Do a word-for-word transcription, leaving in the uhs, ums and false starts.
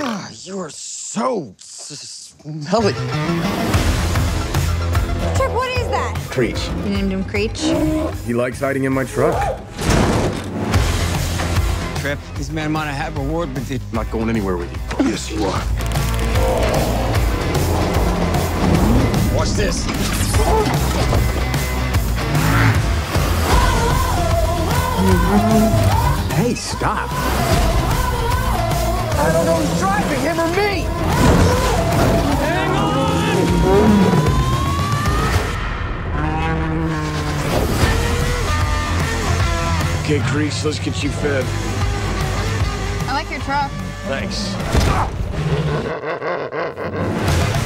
Ah, you are so smelly. Trick, what is that? Creech. You named him Creech? He likes hiding in my truck. Trip, this man might have a word with you. I'm not going anywhere with you. Yes, you are. Watch this. Hey, stop. I don't know who's driving, him or me. Hang on. Okay, Grease, let's get you fed. I like your truck. Thanks.